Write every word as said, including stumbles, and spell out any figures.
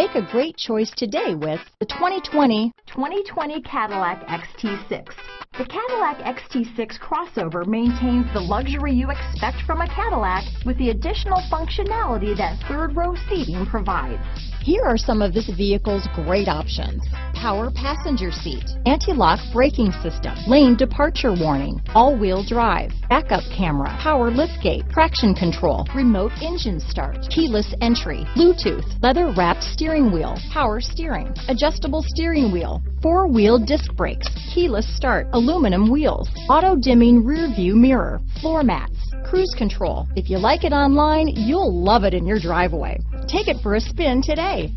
Make a great choice today with the twenty twenty Cadillac X T six. The Cadillac X T six crossover maintains the luxury you expect from a Cadillac with the additional functionality that third-row seating provides. Here are some of this vehicle's great options: power passenger seat, anti-lock braking system, lane departure warning, all-wheel drive, backup camera, power liftgate, traction control, remote engine start, keyless entry, Bluetooth, leather-wrapped steering wheel, power steering, adjustable steering wheel, four-wheel disc brakes, keyless start, aluminum wheels, auto-dimming rear-view mirror, floor mats, cruise control. If you like it online, you'll love it in your driveway. Take it for a spin today.